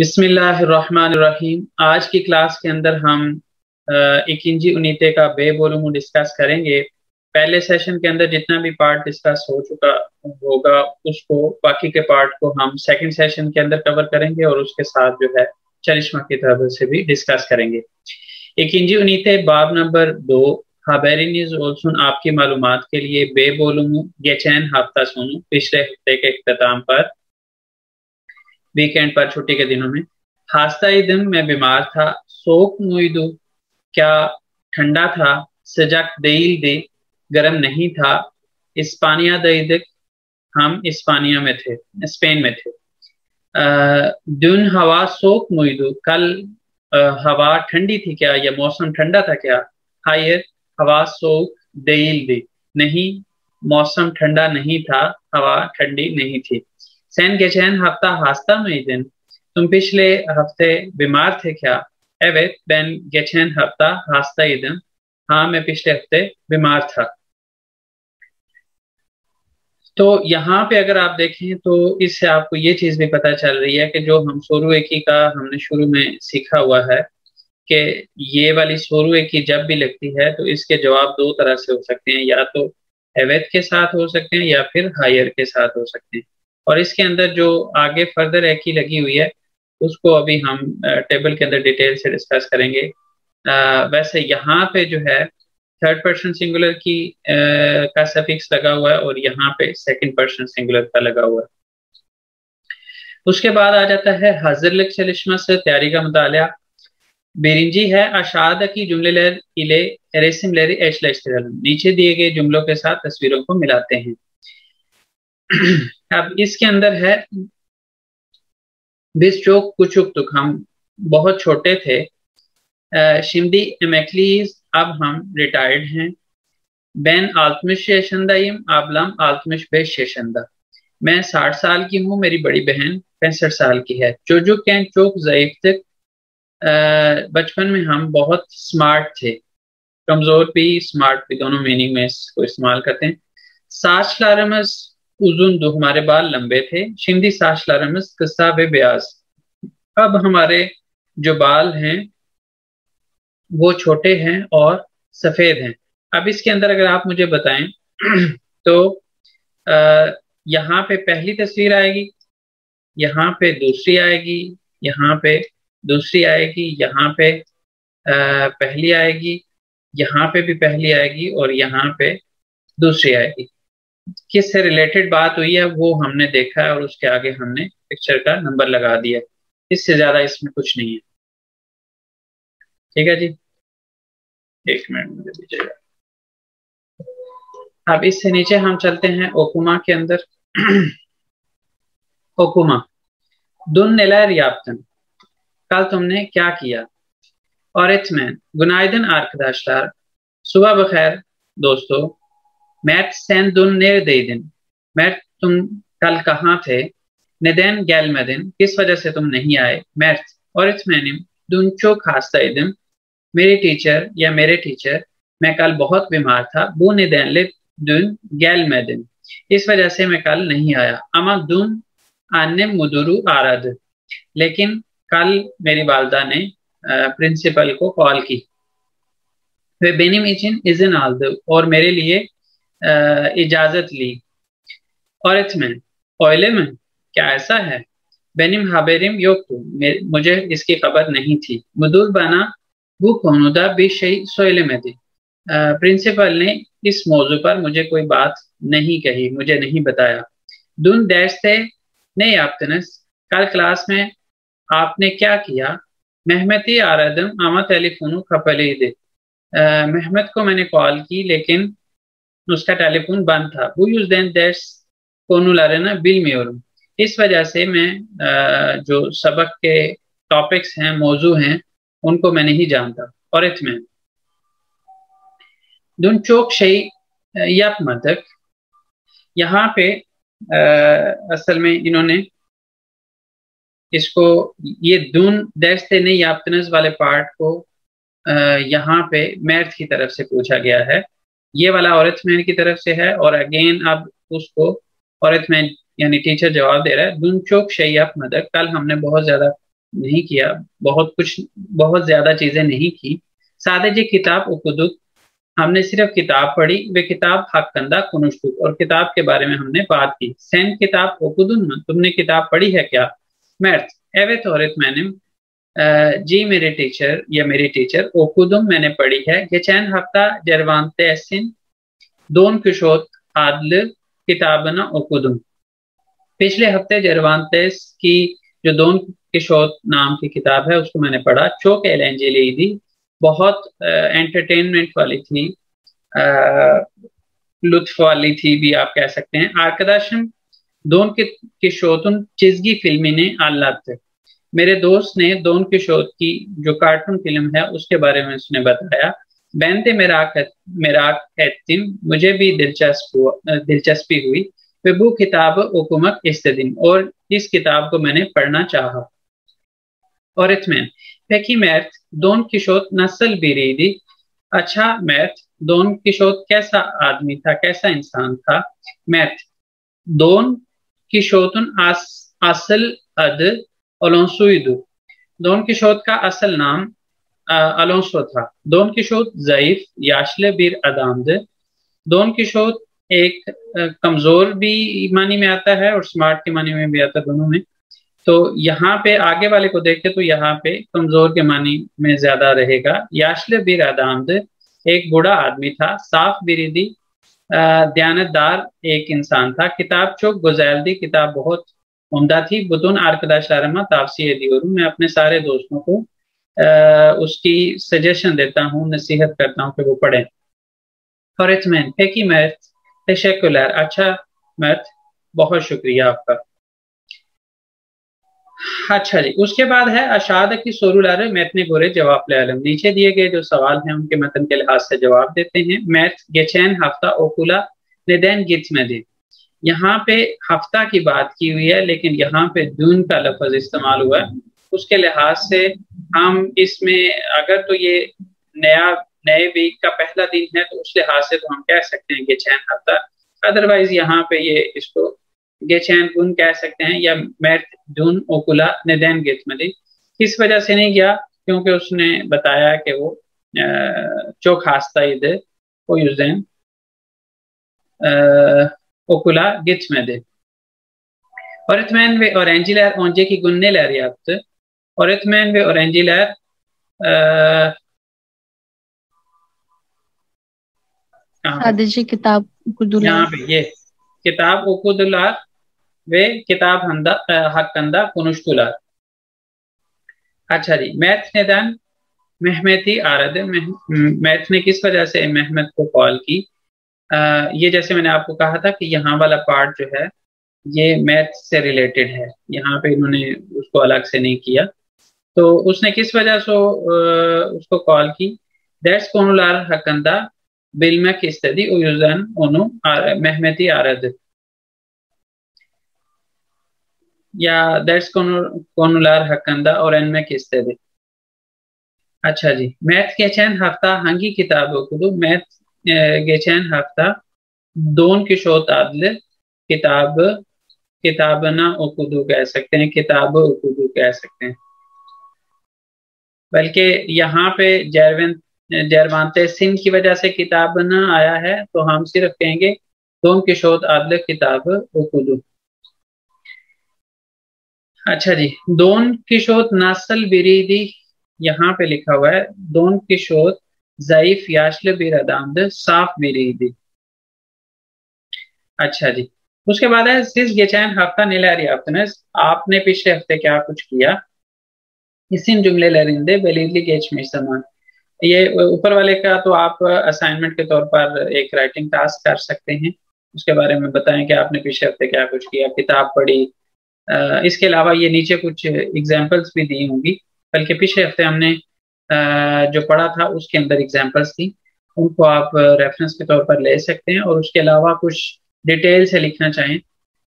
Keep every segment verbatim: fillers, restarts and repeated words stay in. बिस्मिल्लाहिर्रहमानिर्रहीम। आज की क्लास के अंदर हम इकिंजी उनीते का बेवोलूम डिस्कस करेंगे। पहले सेशन के अंदर जितना भी पार्ट डिस्कस हो चुका होगा उसको, बाकी के पार्ट को हम सेकंड सेशन के अंदर कवर करेंगे और उसके साथ जो है चरिश्मा की तरफ से भी डिस्कस करेंगे। इकिंजी उनीते बाब नंबर दो हाबेरिन इज ऑल्सुन आपकी मालूमात के लिए बेवोलूम गेचैन हफ्ता सुनू पिछले हफ्ते के इख्तिताम पर वीकेंड पर छुट्टी के दिनों में। हास्ता इदम मैं बीमार था, सोक मुइदू क्या ठंडा था, सजक देईल दे गर्म नहीं था, इस्पानिया दईदक हम इस्पानिया में थे, स्पेन में थे। दुन हवा सोक मुइदू कल आ, हवा ठंडी थी क्या या मौसम ठंडा था क्या। हायर हवा सोक देईल दे नहीं, मौसम ठंडा नहीं था, हवा ठंडी नहीं थी। सैन गेचैन हफ्ता हास्ता में दिन तुम पिछले हफ्ते बीमार थे क्या। एवेट बैन गेचैन हफ्ता हास्ता इदम हाँ मैं पिछले हफ्ते बीमार था। तो यहाँ पे अगर आप देखें तो इससे आपको ये चीज भी पता चल रही है कि जो हम सोरू एकी का हमने शुरू में सीखा हुआ है कि ये वाली सोरू एकी जब भी लगती है तो इसके जवाब दो तरह से हो सकते हैं, या तो एवेट के साथ हो सकते हैं या फिर हायर के साथ हो सकते हैं। और इसके अंदर जो आगे फर्दर एकी लगी हुई है उसको अभी हम टेबल के अंदर डिटेल से डिस्कस करेंगे। आ, वैसे यहाँ पे जो है थर्ड पर्सन सिंगुलर की आ, का सफिक्स लगा हुआ है और यहाँ पे सेकंड पर्सन सिंगुलर का लगा हुआ है। उसके बाद आ जाता है हज़रलक चलिश्मा से तैयारी का मुतालिया। बेरिंजी है अशाद की जुमले लहर इले रेसिम लहर एच लश्तर नीचे दिए गए जुमलों के साथ तस्वीरों को मिलाते हैं। अब इसके अंदर है बिस चोक कुचुक तुक हम बहुत छोटे थे, शिमदी एमेक्लीज अब हम रिटायर्ड हैं। बैन आलतमिश शेशंदाइम आबलम आलतमिश बे शेशंदा मैं साठ साल की हूँ, मेरी बड़ी बहन पैंसठ साल की है। चोजुक कैन चोक ज़ईफ तक बचपन में हम बहुत स्मार्ट थे, कमजोर भी स्मार्ट भी दोनों मीनिंग में इसको इस्तेमाल करते हैं। साच लारमस उजुन दो हमारे बाल लंबे थे। शिमदी साच लारमस कस्सा बे ब्याज अब हमारे जो बाल हैं वो छोटे हैं और सफेद हैं। अब इसके अंदर अगर आप मुझे बताएं तो आ, यहाँ पे पहली तस्वीर आएगी, यहाँ पे दूसरी आएगी, यहाँ पे दूसरी आएगी, यहाँ पे आ, पहली आएगी, यहाँ पे भी पहली आएगी और यहाँ पे दूसरी आएगी। किससे रिलेटेड बात हुई है वो हमने देखा है और उसके आगे हमने पिक्चर का नंबर लगा दिया, इससे ज्यादा इसमें कुछ नहीं है। ठीक है जी, एक मिनट मुझे दीजिएगा। अब इससे नीचे हम चलते हैं ओकुमा के अंदर। ओकुमा दुन नेला रियाप्तन कल तुमने क्या किया। और इतमैन गुनाइदन आर्कदाश्तार सुबह बखैर दोस्तों। मैट सैन दुन नेर दे दिन मैट तुम कल कहाँ थे। निदैन गैल मदिन किस वजह से तुम नहीं आए। मैट और इतमैनिम दुन चोक हास्ता इदम मेरी टीचर या मेरे टीचर मैं कल बहुत बीमार था, बू निदैन दुन गैल मैदिन इस वजह से मैं कल नहीं आया। अमा दुन आने मुदुरु आरद लेकिन कल मेरी वालदा ने प्रिंसिपल को कॉल की। वे बेनिम इचिन इजन आल्द और मेरे लिए आ, इजाजत ली। और इतमें ओयले में क्या ऐसा है। बेनिम हाबेरिम योक्तु मुझे इसकी खबर नहीं थी। मुदूर बना वो कोनुदा बेशई सोयले में थी प्रिंसिपल ने इस मौजू पर मुझे कोई बात नहीं कही, मुझे नहीं बताया। दुन दैश थे नहीं आपतनस कल क्लास में आपने क्या किया। मेहमती आरदम आमा टेलीफोन खपले दे मेहमत को मैंने कॉल की लेकिन उसका टेलीफोन बंद था। वो यूज देन दैश कोनु लारेना बिल मेयरम इस वजह से मैं जो सबक के टॉपिक्स हैं मौजू हैं उनको मैं नहीं जानता। और इतमें दुन चोक शई याप मदक यहाँ पे असल में इन्होंने इसको ये दुन दस्ते नहीं याप्तनस वाले पार्ट को यहाँ पे मैथ की तरफ से पूछा गया है, ये वाला औरत मैन की तरफ से है। और अगेन अब उसको औरत मैन यानी टीचर जवाब दे रहा है। दुन चोक शैयाप मदद कल हमने बहुत ज्यादा नहीं किया, बहुत कुछ बहुत ज्यादा चीजें नहीं की। सादे जी किताब उकुदुक, हमने सिर्फ किताब पढ़ी, वे किताब हकंदा कुनुष्टुक, और किताब के बारे में हमने बात की। सेम किताब उकुदुन, तुमने किताब पढ़ी है क्या? मैथ एवेत औरत मैनम, जी मेरे टीचर या मेरी टीचर, ओकुदुम मैंने पढ़ी है। गेचेन हफ्ता जरवान तहसिन दोन किशोत आदल किताबना ओकुदुम, पिछले हफ्ते जरवान तैस की जो दोन किशोत नाम की किताब है उसको मैंने पढ़ा। चौक एलेंजी ली थी, बहुत एंटरटेनमेंट वाली थी, लुत्फ वाली थी भी आप कह सकते हैं। आर्कदाशन दोन के किशोतुन चिजगी फिल्मी ने आलात, मेरे दोस्त ने दोन किशोर की जो कार्टून फिल्म है उसके बारे में उसने बताया। बैंते मेराक मेराक एतिम, मुझे भी दिलचस्प दिलचस्पी हुई। वे बू किताब ओकुमक इस दिन, और इस किताब को मैंने पढ़ना चाहा। और इतमें पैकी मैर्थ दोन किशोर नस्ल भी रही थी, अच्छा मैर्थ दोन किशोर कैसा आदमी था, कैसा इंसान था। मैर्थ दोन किशोतुन आस, असल अद अलोंसोइदु, दोन किशोत का असल नाम अलोंसो था। दोन किशोत ज़ईफ याशले बीर अदामद, दोन किशोत एक कमजोर भी मानी में आता है और स्मार्ट के मानी में भी आता है, दोनों में। तो यहाँ पे आगे वाले को देखे तो यहाँ पे कमजोर के मानी में ज्यादा रहेगा। याशले बीर अदामद एक बूढ़ा आदमी था। साफ बिरिदी दयानतदार एक इंसान था। किताब चौक गुजैलदी, किताब बहुत उम्दा थी। बुतुन आर्कदाशारमा तावसीह दियोरू, मैं अपने सारे दोस्तों को आ, उसकी सजेशन देता हूँ, नसीहत करता हूँ कि वो पढ़ें। और इतमैन पेकी मैथ तशक्कुलर, अच्छा मैथ बहुत शुक्रिया आपका। अच्छा जी, उसके बाद है अशाद की सोरुलार मैथने बुरे जवाब आलम, नीचे दिए गए जो सवाल हैं उनके मतन के लिहाज से जवाब देते हैं। मैथ गेचैन हफ्ता ओकुला निदैन गिथ में दे, यहाँ पे हफ्ता की बात की हुई है लेकिन यहाँ पे दून का लफ्ज इस्तेमाल हुआ है, उसके लिहाज से हम इसमें अगर तो ये नया नए वीक का पहला दिन है तो उस लिहाज से तो हम कह सकते हैं गेचैन हफ्ता, अदरवाइज यहाँ पे ये इसको गेचैन दून कह सकते हैं या मैथ दून ओकुला निदैन गेतमदी। किस वजह से नहीं गया? क्योंकि उसने बताया कि वो चौक हास्ता ईद वो यूजैन ओकुला गिच में दे। और इतमैन वे औरंजी लहर ओंजे की गुन्ने लहर याप्त, और इतमैन वे औरंजी लहर किताब यहाँ पे ये किताब ओकुदुलार वे किताब हंदा हकंदा कुनुष्टुलार। अच्छा जी, मैथ ने दान मेहमती आरद, मैथ ने किस वजह से मेहमत को कॉल की? Uh, ये जैसे मैंने आपको कहा था कि यहाँ वाला पार्ट जो है ये मैथ से रिलेटेड है, यहाँ पे इन्होंने उसको अलग से नहीं किया। तो उसने किस वजह से उसको कॉल की? दैट्स कोनुलार हकंदा बिल्मा किस्तदी उयुजन ओनु मेहमती आरद, या दैट्स कोनुलार हकंदा और एनमे किस्तदी। अच्छा जी, मैथ के चैन हफ्ता हंगी किताबों को, मैथ गेचैन हफ्ता दोन किशोत आदल किताब किताबना ओकुदू कह सकते हैं, किताब ओकुदू कह सकते हैं, बल्कि यहाँ पे जैरवन जैरवानते सिंह की वजह से किताबना आया है तो हम सिर्फ कहेंगे दोन किशोत आदल किताब ओकुदू। अच्छा जी, दोन किशोत नासल बिरीदी यहाँ पे लिखा हुआ है, दोन किशोत ज़ईफ याशले बिरादामद साफ बिरीदी। अच्छा जी, उसके बाद है सिर्फ गेचैन हफ्ता निलारी आफ्तनस, आपने पिछले हफ्ते क्या कुछ किया? इसिन जुमले लरिंदे बेलीली गेचमिश समान, ये ऊपर वाले का तो आप असाइनमेंट के तौर पर एक राइटिंग टास्क कर सकते हैं, उसके बारे में बताएं कि आपने पिछले हफ्ते क्या कुछ किया, किताब पढ़ी। इसके अलावा ये नीचे कुछ एग्जाम्पल्स भी दी होंगी, बल्कि पिछले हफ्ते हमने जो पढ़ा था उसके अंदर एग्जाम्पल्स थी, उनको आप रेफरेंस के तौर पर ले सकते हैं, और उसके अलावा कुछ डिटेल से लिखना चाहें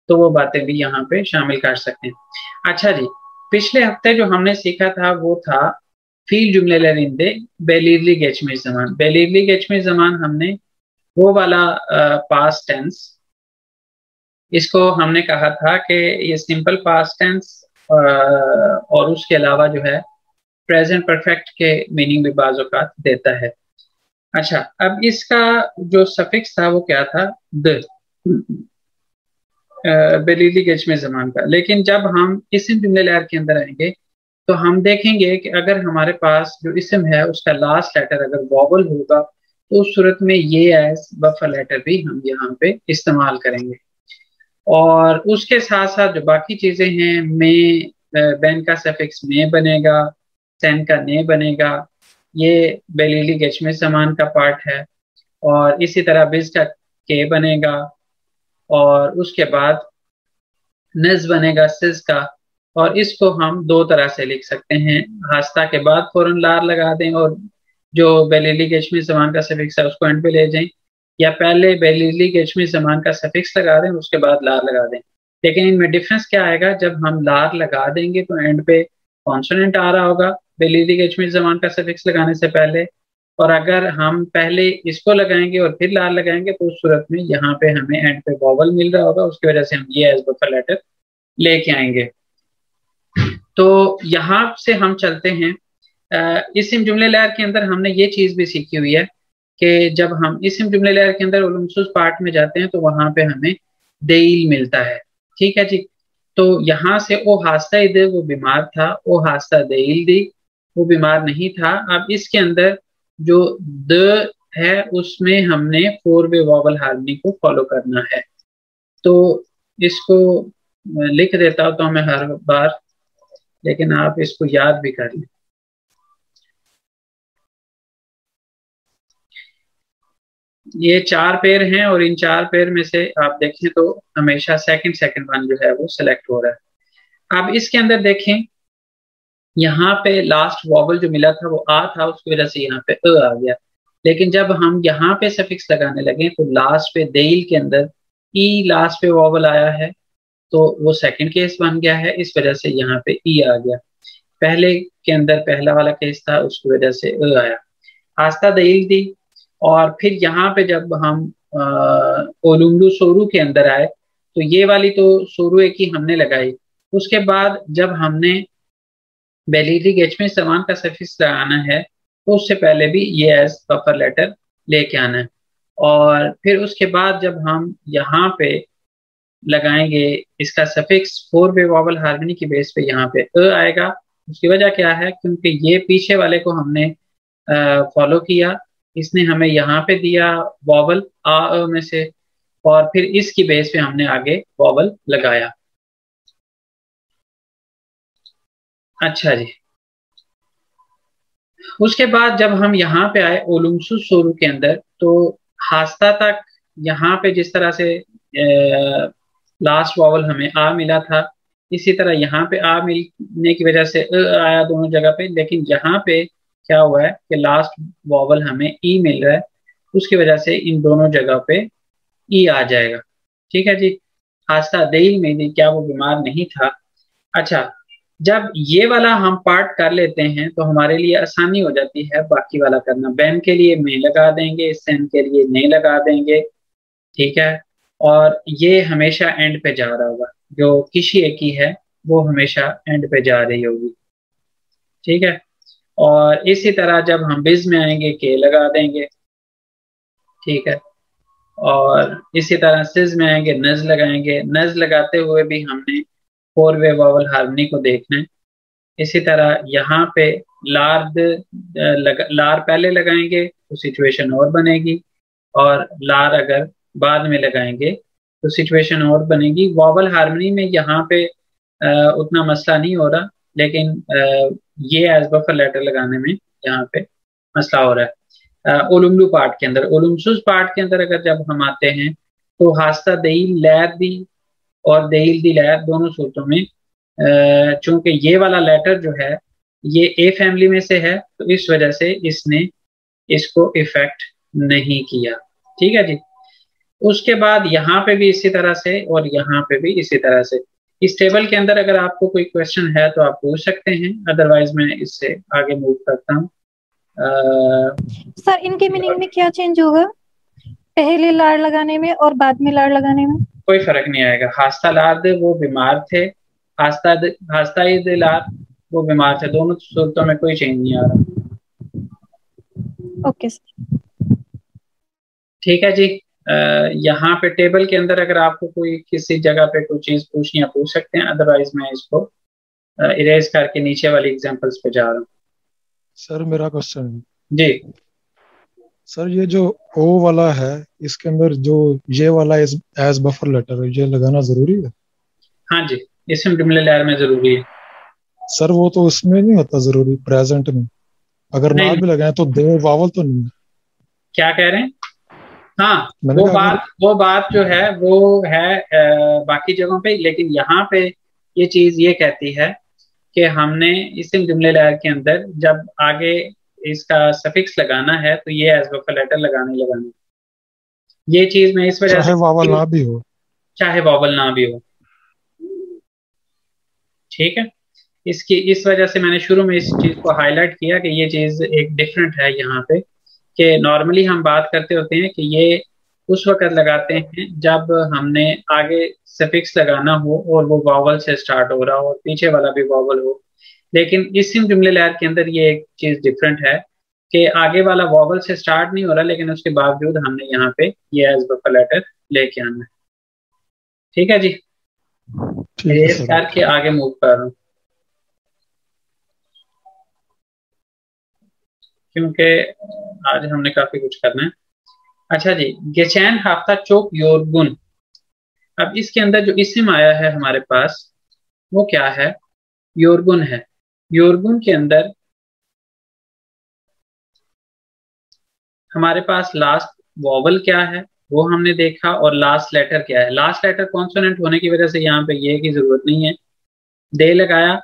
तो वो बातें भी यहाँ पे शामिल कर सकते हैं। अच्छा जी, पिछले हफ्ते जो हमने सीखा था वो था फील जुमले लरिंदे बेलीरली गेचमी जमान। बेलीरली गेचमी जमान हमने वो वाला पास्ट टेंस, इसको हमने कहा था कि ये सिंपल पास्ट टेंस और उसके अलावा जो है प्रेजेंट परफेक्ट के मीनिंग भी बाज़ औक़ात देता है। अच्छा, अब इसका जो सफिक्स था वो क्या था? द, बलीली गेज में जमान का। लेकिन जब हम इसम जुमले लहर के अंदर आएंगे तो हम देखेंगे कि अगर हमारे पास जो इसम है उसका लास्ट लेटर अगर वॉवल होगा तो उस सूरत में ये एज वफा लेटर भी हम यहाँ पे इस्तेमाल करेंगे। और उसके साथ साथ जो बाकी चीज़ें हैं, में बैन का सफिक्स में बनेगा, सैन का ने बनेगा, ये बेलीली गेज में जमान का पार्ट है। और इसी तरह बिज का के बनेगा और उसके बाद नज बनेगा सिज का। और इसको हम दो तरह से लिख सकते हैं, हास्ता के बाद फौरन लार लगा दें और जो बेलीली गेशमी जमान का सफिक्स है उसको एंड पे ले जाएं, या पहले बेलीली गेशमी जमान का सफिक्स लगा दें उसके बाद लार लगा दें। लेकिन इनमें डिफरेंस क्या आएगा? जब हम लार लगा देंगे तो एंड पे कॉन्सोनेंट आ रहा होगा बेलीली गेशमी जमान का सफिक्स लगाने से पहले, और अगर हम पहले इसको लगाएंगे और फिर लार लगाएंगे तो उस सूरत में यहाँ पे हमें एंड पे वॉवल मिल रहा होगा, उसकी वजह से हम ये एज बफर लेटर लेके आएंगे। तो यहाँ से हम चलते हैं इस्म जुमले लहर के अंदर। हमने ये चीज़ भी सीखी हुई है कि जब हम इस्म जुमले लहर के अंदर उलमसुस पार्ट में जाते हैं तो वहाँ पे हमें देईल मिलता है, ठीक है जी। तो यहाँ से ओ हास्ता दे, वो बीमार था, ओ हास्ता देईल दी, वो बीमार नहीं था। अब इसके अंदर जो द है उसमें हमने फोर वे वॉवल हार्मनी को फॉलो करना है, तो इसको लिख देता हूँ तो मैं हर बार, लेकिन आप इसको याद भी कर लें। ये चार पेयर हैं और इन चार पेयर में से आप देखें तो हमेशा सेकंड सेकंड वन जो है वो सिलेक्ट हो रहा है। अब इसके अंदर देखें, यहाँ पे लास्ट वॉवल जो मिला था वो आ था, उसकी वजह से यहाँ पे अ आ गया। लेकिन जब हम यहाँ पे सफिक्स लगाने लगे तो लास्ट पे देईल के अंदर ई लास्ट पे वॉवल आया है तो वो सेकंड केस बन गया है, इस वजह से यहाँ पे ई आ गया। पहले के अंदर पहला वाला केस था, उसकी वजह से अ आया, आस्था देईल दी। और फिर यहाँ पे जब हम ओलुमलू सोरू के अंदर आए तो ये वाली तो सोरू एक ही हमने लगाई। उसके बाद जब हमने बेलीली गेज में सामान का सफिक्स लगाना है तो उससे पहले भी ये एज बफर लेटर लेके आना है। और फिर उसके बाद जब हम यहाँ पे लगाएंगे इसका suffix four way vowel harmony की बेस पे यहाँ पे अ आएगा। उसकी वजह क्या है? क्योंकि ये पीछे वाले को हमने फॉलो किया, इसने हमें यहाँ पे दिया वॉवल आ अ में से, और फिर इसकी बेस पे हमने आगे वॉवल लगाया। अच्छा जी, उसके बाद जब हम यहाँ पे आए ओलुमसु सोरू के अंदर तो हास्ता तक यहाँ पे जिस तरह से ए, लास्ट वॉवल हमें आ मिला था, इसी तरह यहाँ पे आ मिलने की वजह से अ आया दोनों जगह पे। लेकिन यहाँ पे क्या हुआ है कि लास्ट वॉवल हमें ई मिल रहा है, उसकी वजह से इन दोनों जगह पे ई आ जाएगा, ठीक है जी। हास्ता देईल में दी, क्या वो बीमार नहीं था? अच्छा, जब ये वाला हम पार्ट कर लेते हैं तो हमारे लिए आसानी हो जाती है बाकी वाला करना। बैन के लिए में लगा देंगे, सेन के लिए नहीं लगा देंगे, ठीक है। और ये हमेशा एंड पे जा रहा होगा, जो किसी एक ही है वो हमेशा एंड पे जा रही होगी, ठीक है। और इसी तरह जब हम बिज में आएंगे के लगा देंगे, ठीक है। और इसी तरह सिज में आएंगे नज लगाएंगे, नज लगाते हुए भी हमने फोर वे वॉवल हार्मनी को देखना है। इसी तरह यहाँ पे लार लग, लार पहले लगाएंगे तो सिचुएशन और बनेगी, और लार अगर बाद में लगाएंगे तो सिचुएशन और बनेगी। वॉवल हार्मनी में यहाँ पे आ, उतना मसला नहीं हो रहा, लेकिन आ, ये एज बफर लेटर लगाने में यहाँ पे मसला हो रहा है। ओलुमलू पार्ट के अंदर, ओलुमसुस पार्ट के अंदर अगर जब हम आते हैं तो हास्ता देईल लैर दी और देईल दी लैर, दोनों सूरतों में चूंकि ये वाला लेटर जो है ये ए फैमिली में से है तो इस वजह से इसने इसको इफेक्ट नहीं किया, ठीक है जी। उसके बाद यहाँ पे भी इसी तरह से और यहाँ पे भी इसी तरह से। इस टेबल के अंदर अगर आपको कोई क्वेश्चन है तो आप पूछ सकते हैं, अदरवाइज मैं इससे आगे मूव करता हूँ। सर, इनके मीनिंग में क्या चेंज होगा? पहले लार लगाने में और बाद में लार लगाने में कोई फर्क नहीं आएगा। हास्ता लार दे, वो बीमार थे, खास्ता खास्ता ही दिलार वो बीमार थे, दोनों सूरतों में कोई चेंज नहीं आ रहा। ओके सर, ठीक है जी। यहाँ पे टेबल के अंदर अगर आपको कोई किसी जगह पे कोई चीज पूछनी है पूछ सकते हैं, अदरवाइज मैं इसको इरेज करके नीचे वाली एग्जांपल्स पे जा रहा हूँ। सर मेरा क्वेश्चन जी सर, ये जो ओ वाला है इसके अंदर जो ये वाला एज बफर लेटर है ये लगाना जरूरी है? हाँ जी, इसमें जुमले लेयर में जरूरी है सर। वो तो उसमें नहीं होता जरूरी, प्रेजेंट में अगर ना भी लगाएं तो दे वावल तो नहीं। क्या कह रहे हैं? हाँ, वो बात वो बात जो है वो है आ, बाकी जगहों पे, लेकिन यहाँ पे ये चीज ये कहती है कि हमने इस जुमले लेयर के अंदर जब आगे इसका सफिक्स लगाना है तो ये एज बफर लेटर लगाने लगाना। ये चीज मैं इस वजह से वावल ना भी हो, चाहे वावल ना भी हो, ठीक है, इसकी इस वजह से मैंने शुरू में इस चीज को हाईलाइट किया कि ये चीज एक डिफरेंट है यहाँ पे। कि नॉर्मली हम बात करते होते हैं कि ये उस वक्त लगाते हैं जब हमने आगे सफिक्स लगाना हो और वो वावल से स्टार्ट हो रहा हो और पीछे वाला भी वावल हो, लेकिन इस जुमले लेयर के अंदर ये एक चीज डिफरेंट है कि आगे वाला वावल से स्टार्ट नहीं हो रहा, लेकिन उसके बावजूद हमने यहाँ पे ये एज बफर लेटर लेके आना है। ठीक है जी, इस करके आगे मूव कर रहा हूँ क्योंकि आज हमने काफी कुछ करना है। अच्छा जी, गेचैन हाफ्ता चोक योरगुन। अब इसके अंदर जो इसम आया है हमारे पास वो क्या है? योरगुन है। योरगुन के अंदर हमारे पास लास्ट वॉवल क्या है वो हमने देखा और लास्ट लेटर क्या है। लास्ट लेटर कॉन्सोनेंट होने की वजह से यहाँ पे ये की जरूरत नहीं है, दे लगाया।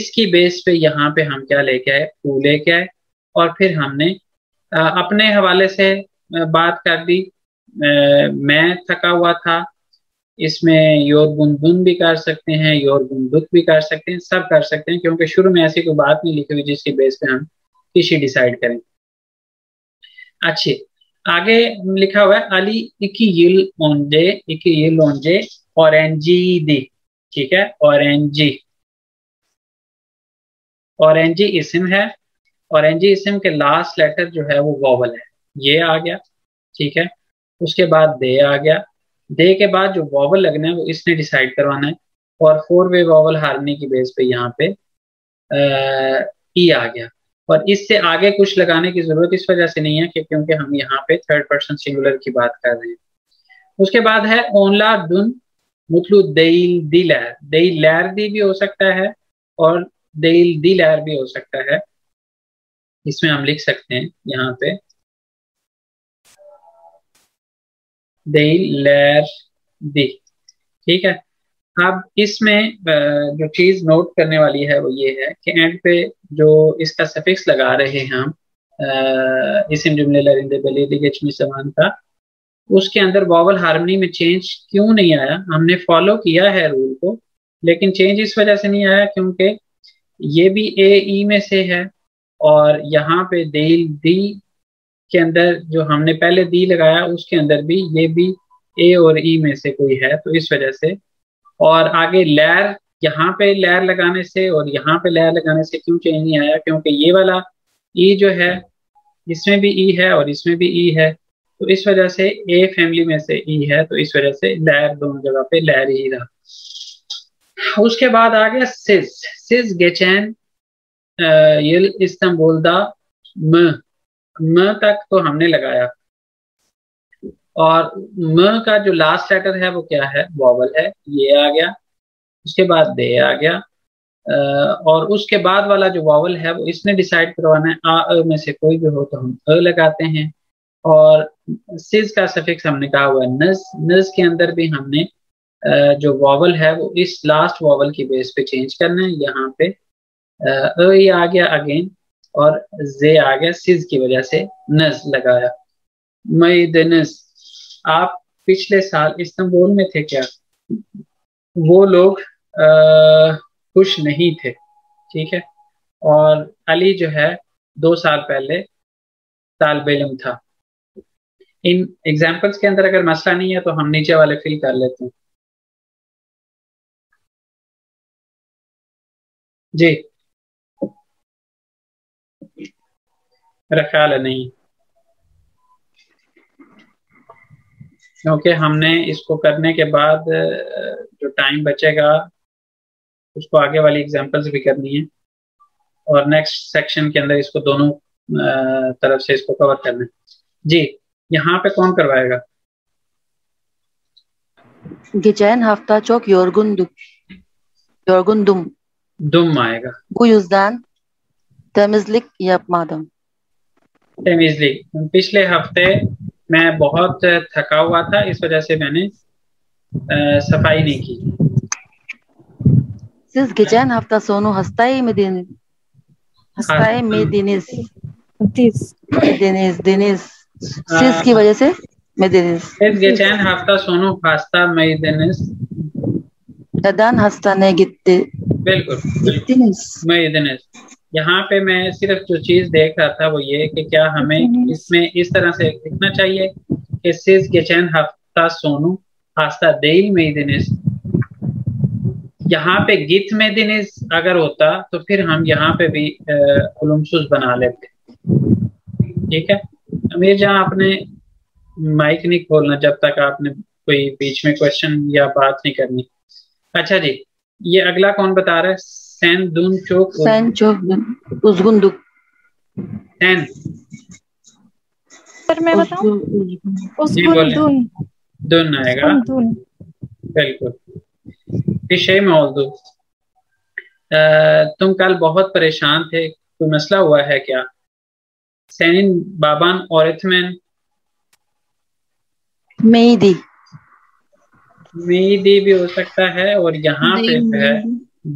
इसकी बेस पे यहाँ पे हम क्या लेके आए? टू लेके आए। और फिर हमने आ, अपने हवाले से बात कर दी। आ, मैं थका हुआ था, इसमें योर बुन बुन भी कर सकते हैं, योर बुन बुत भी कर सकते हैं, सब कर सकते हैं, क्योंकि शुरू में ऐसी कोई बात नहीं लिखी हुई जिसकी बेस पे हम किसी डिसाइड करें। अच्छी आगे लिखा हुआ है अली इकी यिल ओंजे, इकी यिल ओंजे ऑरेंजी दी। ठीक है, ऑरेंजी ऑरेंजी इसम है। ऑरेंजी इसम के लास्ट लेटर जो है वो वॉवल है, ये आ गया। ठीक है, उसके बाद दे आ गया। दे के बाद जो वॉवल लगना है वो इसने डिसाइड करवाना है और फोर वे वॉवल हारमनी की बेस पे यहाँ पे ई आ गया। और इससे आगे कुछ लगाने की जरूरत इस वजह से नहीं है कि क्योंकि हम यहाँ पे थर्ड पर्सन सिंगुलर की बात कर रहे हैं। उसके बाद है ओनला दुन मुतलू देइल दी लहर। देइल लहर दी भी हो सकता है और देइल दी लहर भी हो सकता है। इसमें हम लिख सकते हैं यहाँ पे देइल लहर दी। ठीक है, अब इसमें जो चीज नोट करने वाली है वो ये है कि एंड पे जो इसका सफिक्स लगा रहे हैं हम इसम जुमले लरिंदे बली समान का, उसके अंदर वॉवल हार्मनी में चेंज क्यों नहीं आया? हमने फॉलो किया है रूल को, लेकिन चेंज इस वजह से नहीं आया क्योंकि ये भी ए ई में से है और यहाँ पे देल दी के अंदर जो हमने पहले दी लगाया उसके अंदर भी ये भी ए और ई में से कोई है, तो इस वजह से। और आगे लहर, यहाँ पे लहर लगाने से और यहाँ पे लहर लगाने से क्यों चेंज नहीं आया? क्योंकि ये वाला ई जो है इसमें भी ई है और इसमें भी ई है, तो इस वजह से ए फैमिली में से ई है, तो इस वजह से लहर दोनों जगह पे लहर ही रहा। उसके बाद आ गया सिज। सिज गेचैन यल इस्तांबुल दा म। म तक तो हमने लगाया और म का जो लास्ट लेटर है वो क्या है? वॉवल है, ये आ गया। उसके बाद दे आ गया और उसके बाद वाला जो वॉवल है वो इसने डिसाइड करवाना है। आ अ में से कोई भी हो तो हम अ लगाते हैं। और सिज का सफिक्स हमने कहा हुआ है नज। नज के अंदर भी हमने जो वॉवल है वो इस लास्ट वॉवल की बेस पे चेंज करना है। यहाँ पे अ ही आ गया अगेन और जे आ गया, सिज की वजह से नज लगाया। मई दनस, आप पिछले साल इस्तांबुल में थे क्या? वो लोग खुश नहीं थे। ठीक है, और अली जो है दो साल पहले तालब इल्म था। इन एग्जाम्पल्स के अंदर अगर मसला नहीं है तो हम नीचे वाले फिल कर लेते हैं। जी मेरा ख्याल है नहीं, क्योंकि हमने इसको करने के बाद जो टाइम बचेगा उसको आगे वाली एग्जाम्पल्स भी करनी है और नेक्स्ट सेक्शन के अंदर इसको दोनों तरफ से इसको कवर करना है। जी यहाँ पे कौन करवाएगा? गिचैन हफ्ता चौक योरगुंदुम योरगुंदुम दुम आएगा। वो युजदान तमिजलिक या मादम तमिजलिक। पिछले हफ्ते मैं बहुत थका हुआ था, इस वजह से मैंने आ, सफाई नहीं की। सिस गिचैन हफ्ता सोनू हस्ताई में दिन हस्ताई में दिनेश दिनेश दिनेश सिस की वजह से में दिनेश सिस गिचैन हफ्ता सोनू हस्ता में दिनेश तदान हस्ता ने गित्ते। बिल्कुल, बिल्कुल। यहाँ पे मैं सिर्फ जो चीज देख रहा था वो ये कि क्या हमें इसमें इस तरह से लिखना चाहिए कि सिस गिचैन हफ्ता सोनू हास्ता देई में दिनेश। यहाँ पे गित में दिनेश अगर होता तो फिर हम यहाँ पे भी उलुमसुस बना लेते। ठीक है अमीर जहाँ, आपने माइक नहीं खोलना जब तक आपने कोई बीच में क्वेश्चन या बात नहीं करनी। अच्छा जी ये अगला कौन बता रहा है? सैन दून चोक सैन चोक उजगुंदुक सैन। पर मैं बताऊं उजगुंदुन दून आएगा। बिल्कुल विषय में उर्दू। तुम कल बहुत परेशान थे, कोई मसला हुआ है क्या? सैनिन बाबान औरतमैन मेदी मेदी भी हो सकता है और यहाँ पे है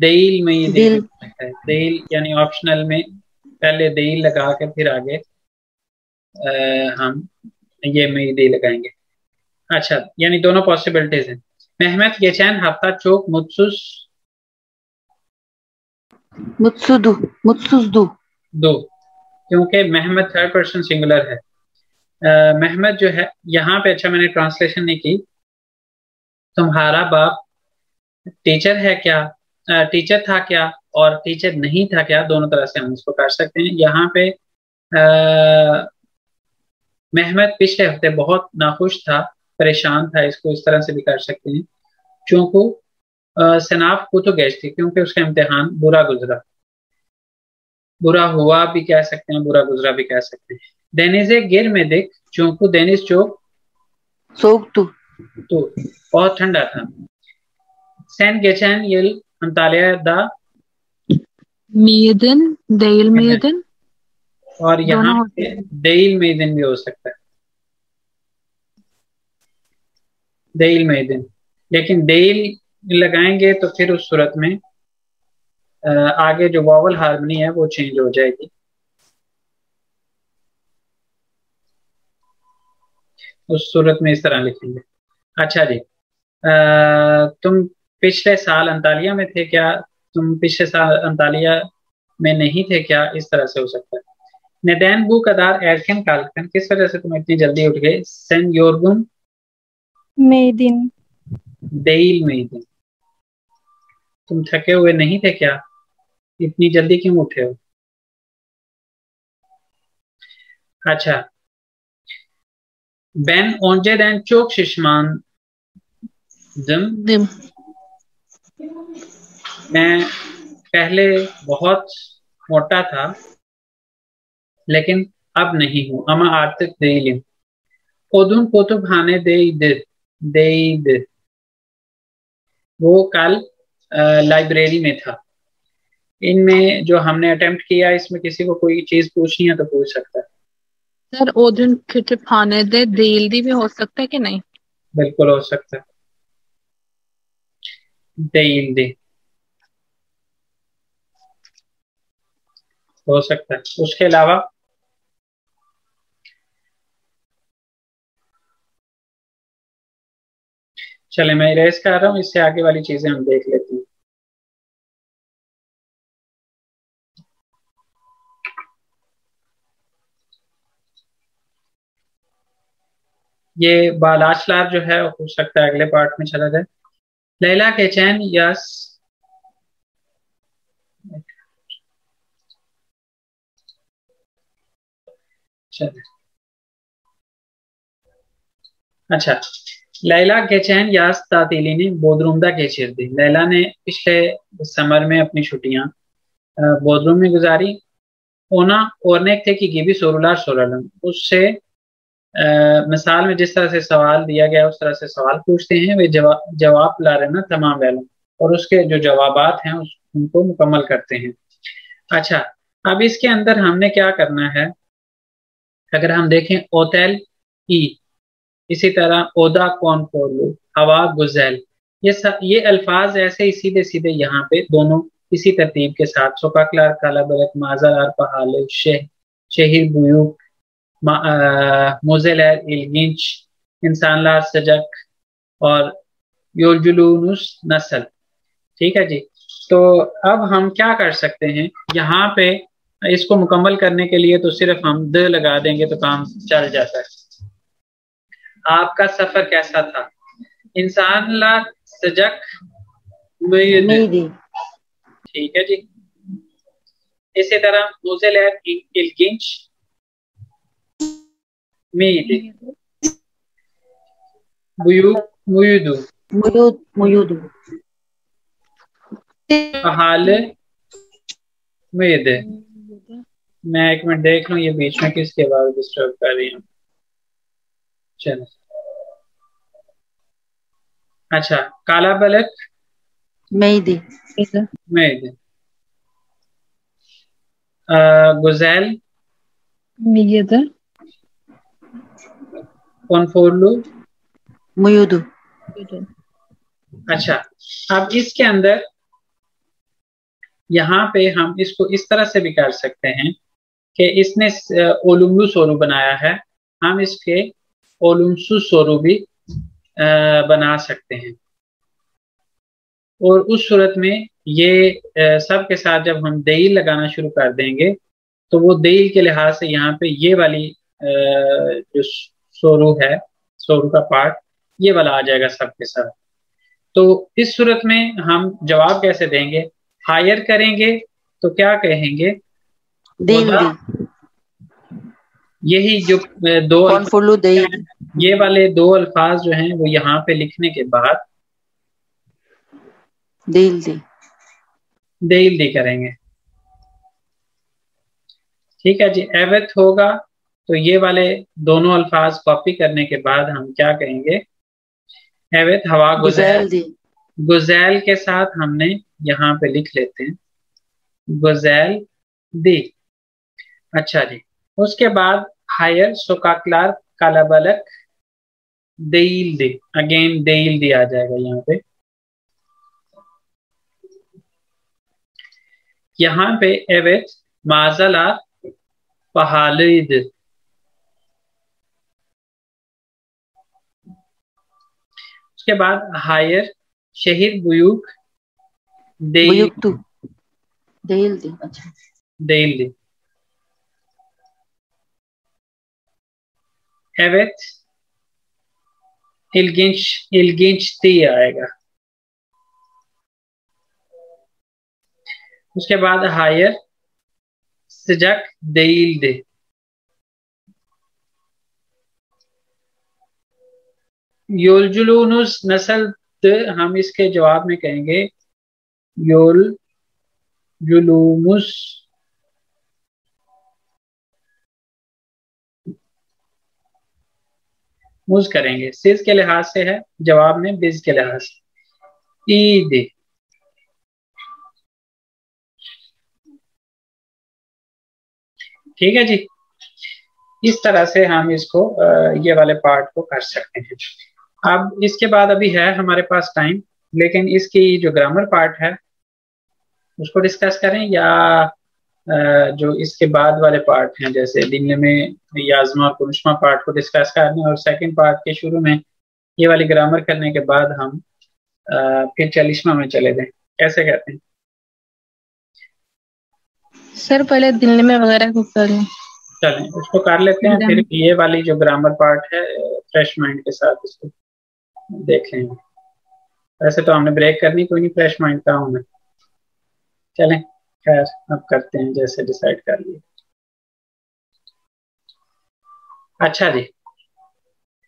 देल में दिल है। देल यानी ऑप्शनल में पहले देल लगा के फिर आगे आ, हम ये मेदी लगाएंगे। अच्छा यानी दोनों पॉसिबिलिटीज हैं। मेहमत गेचैन हफ्ता चोक मुत्सुस मुत्सुदु मुत्सुसदु दो, क्योंकि मेहमत थर्ड पर्सन सिंगुलर है। मेहमत जो है यहाँ पे, अच्छा मैंने ट्रांसलेशन नहीं की। तुम्हारा बाप टीचर है क्या? आ, टीचर था क्या और टीचर नहीं था क्या? दोनों तरह से हम इसको काट सकते हैं। यहाँ पे मेहमत पिछले हफ्ते बहुत नाखुश था, परेशान था, इसको इस तरह से भी काट सकते हैं। चूंकि शनाफ को तो गैस थी क्योंकि उसका इम्तिहान बुरा गुजरा, बुरा हुआ भी कह सकते हैं, बुरा गुजरा भी कह सकते हैं। देनिज गिर में दिख चूंकि देनिज चौक चौक तू तो बहुत ठंडा था। सैन गेचैन यल अंतालिया दा मेदन देल मेदन और यहाँ पे देल मेदन भी हो सकता है देल मेदन, लेकिन देल लगाएंगे तो फिर उस सूरत में आगे जो वॉवल हार्मनी है वो चेंज हो जाएगी। उस सूरत में इस तरह लिखेंगे। अच्छा जी आ, तुम पिछले साल अंतालिया में थे क्या? तुम पिछले साल अंतालिया में नहीं थे क्या? इस तरह से हो सकता है। नेदैन बू कदार एरकन कालकन, किस वजह से तुम इतनी जल्दी उठ गए? सेन योरगुन मेदिन देल मेदिन। तुम थके हुए नहीं थे क्या? इतनी जल्दी क्यों उठे हो? अच्छा बैन ओंजे दैन चोक शिशमान दिम। दिम। मैं पहले बहुत मोटा था लेकिन अब नहीं हूं। अमा आर्थिक देलिम ओदुन कुतुब हाने देईद। वो कल लाइब्रेरी में था। इनमें जो हमने अटेम्प्ट किया इसमें किसी को कोई चीज पूछनी है तो पूछ सकता है। सर ओदुन कुतुब हाने दे देईद भी हो सकता है कि नहीं? बिल्कुल हो सकता है दे हो सकता है। उसके अलावा चले मैं इरेज कर रहा हूं, इससे आगे वाली चीजें हम देख लेते हैं। ये बालाचलार जो है हो सकता है अगले पार्ट में चला जाए। लैला के चैन यस चले। अच्छा, लैला केचैन यास तातीली ने बोधरुमदा केचेर दी। लैला ने पिछले समर में अपनी छुट्टियां बोधरुम में गुजारी। ओना ओरने थे कि गिबी सोरुलार सोरलम, उससे मिसाल में जिस तरह से सवाल दिया गया उस तरह से सवाल पूछते हैं वे, जवाब जवाब ला रहे ना तमाम लैला, और उसके जो जवाबात हैं उस, उनको मुकम्मल करते हैं। अच्छा, अब इसके अंदर हमने क्या करना है, अगर हम देखें ओतैल ई, इसी तरह ओदा कौन पोलू, हवा गुजैल, ये सब ये अल्फाज ऐसे सीधे सीधे यहाँ पे दोनों इसी तरतीब के साथ सोकाकलार काला बलक माजरार पहाल शह शहीर बुयू मोजेल इलगिंच इंसान लार सजक और योजुलूनुस नसल। ठीक है जी, तो अब हम क्या कर सकते हैं यहाँ पे, इसको मुकम्मल करने के लिए तो सिर्फ हम द लगा देंगे तो काम चल जाता है। आपका सफर कैसा था, इंसान ला सजक मेदी। ठीक है जी, इसी तरह मुझे इलगिंच मेदी बुयू मुयुदू मुयुदू हाल मेदे। मैं एक मिनट देख लूं ये बीच में किसके बारे डिस्टर्ब कर रही हूँ। चलो, अच्छा, काला बलक मेहदी मेहदी गुजैल कौनफोरलू मुयुदू। अच्छा, अब इसके अंदर यहाँ पे हम इसको इस तरह से भी कर सकते हैं कि इसने ओलुम्लू सोरू बनाया है, हम इसके ओलुम्सु सोरू भी बना सकते हैं, और उस सूरत में ये सब के साथ जब हम देईल लगाना शुरू कर देंगे तो वो देईल के लिहाज से यहाँ पे ये वाली जो सोरू है, सोरू का पार्ट ये वाला आ जाएगा सब के साथ। तो इस सूरत में हम जवाब कैसे देंगे, हायर करेंगे तो क्या कहेंगे, यही जो दो ये वाले दो अल्फाज जो हैं वो यहाँ पे लिखने के बाद देल दी देल दी करेंगे। ठीक है जी, एवत होगा तो ये वाले दोनों अल्फाज कॉपी करने के बाद हम क्या कहेंगे, एवत हवा गुजैल दी। गुजैल के साथ हमने यहाँ पे लिख लेते हैं गुजैल दी। अच्छा जी, उसके बाद हायर सोकाकलार काला बलक देईल दे, अगेन देईल दे आ जाएगा यहाँ पे। यहाँ पे एवेट माजला पहालिद, उसके बाद हायर शहीद बुयुक देईल देईल दे। अच्छा, देईल दे एवेट इलगिंच इलगिंच ती आएगा। उसके बाद हायर सजक देईल दे, योलजुलूनुस नसल हम इसके जवाब में कहेंगे योल जुलूमुस मुज करेंगे, सिज के लिहाज से है जवाब में, बिज के लिहाज से ईद। ठीक है जी, इस तरह से हम इसको ये वाले पार्ट को कर सकते हैं। अब इसके बाद अभी है हमारे पास टाइम, लेकिन इसकी जो ग्रामर पार्ट है उसको डिस्कस करें, या जो इसके बाद वाले पार्ट हैं जैसे दिन में याजमा और कुनुश्मा पार्ट को डिस्कस करने, और सेकंड पार्ट के शुरू में ये वाली ग्रामर करने के बाद हम फिर चलिश्मा में चले जाएं, कैसे कहते हैं सर? पहले दिन में वगैरह को करें, चलें उसको कर लेते हैं, फिर ये वाली जो ग्रामर पार्ट है फ्रेश माइंड के साथ इसको देख लेंगे। वैसे तो हमने ब्रेक करनी, कोई नहीं, फ्रेश माइंड का हूँ मैं। चलें, खैर अब करते हैं जैसे डिसाइड कर लिए। अच्छा जी,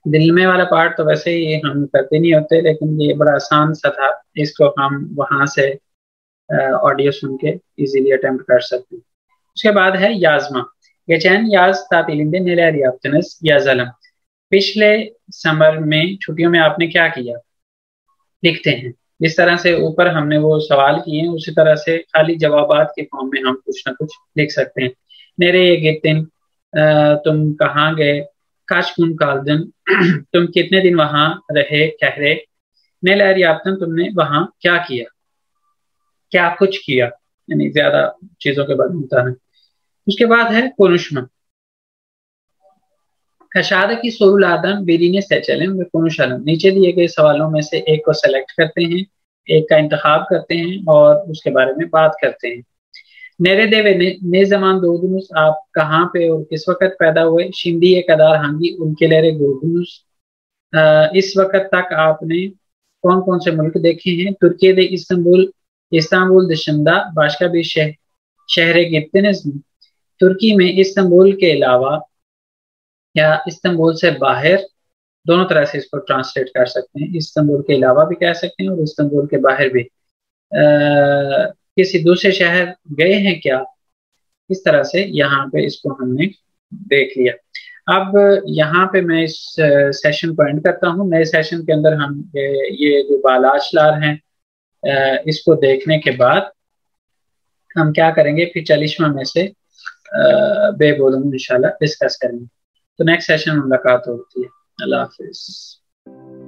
दिल में वाला पार्ट तो वैसे ही हम करते नहीं होते, लेकिन ये बड़ा आसान सा था, इसको हम वहाँ से ऑडियो सुन के इजीली अटेम्प्ट कर सकते हैं। उसके बाद है याजमा। geçen yaz tatilinde neler yaptınız? Yazalım। पिछले समर में छुट्टियों में आपने क्या किया? लिखते हैं। जिस तरह से ऊपर हमने वो सवाल किए हैं, उसी तरह से खाली जवाबात के फॉर्म में हम कुछ ना कुछ लिख सकते हैं। nereye gittin? तुम कहाँ गए? काश कुन काल्दन, तुम कितने दिन वहां रहे ठहरे। नेलर याप्तन, तुमने वहां क्या किया, क्या कुछ किया, यानी ज्यादा चीजों के बारे में बताना। उसके बाद है konuşma। Aşağıdaki sorulardan birine seçelim ve konuşalım। नीचे दिए गए सवालों में से एक को सेलेक्ट करते हैं, एक का इंतखाब करते हैं और उसके बारे में बात करते हैं। Nerede ve ne, ne zaman doğdunuz? आप कहाँ पे और किस वक्त पैदा हुए? şimdiye kadar hangi ülkelere gördünüz? इस वक्त तक आपने कौन कौन से मुल्क देखे हैं? Türkiye'de İstanbul, İstanbul dışında başka bir şeh, şehre gittiniz mi? तुर्की में इस्तांबुल के अलावा या इस्तांबुल से बाहर, दोनों तरह से इसको ट्रांसलेट कर सकते हैं। इस्तांबुल के अलावा भी कह सकते हैं और इस्तांबुल के बाहर भी। आ, किसी दूसरे शहर गए हैं क्या? इस तरह से यहाँ पे इसको हमने देख लिया। अब यहाँ पे मैं इस सेशन को एंड करता हूँ। नए सेशन के अंदर हम ये जो बालाचलार हैं इसको देखने के बाद हम क्या करेंगे, फिर चालीसवां में से बेबोलूँ इंशाल्लाह डिस्कस करेंगे। तो नेक्स्ट सेशन में मुलाकात होती है। अल्लाह हाफिज़।